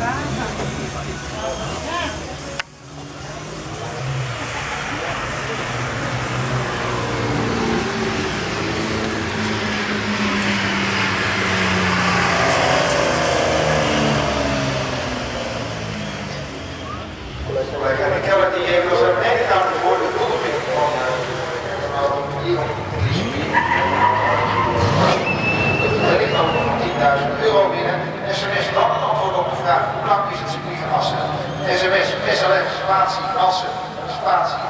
Hoe lang is het circuit van Assen? En ze wisselen spatie, Assen, spatie.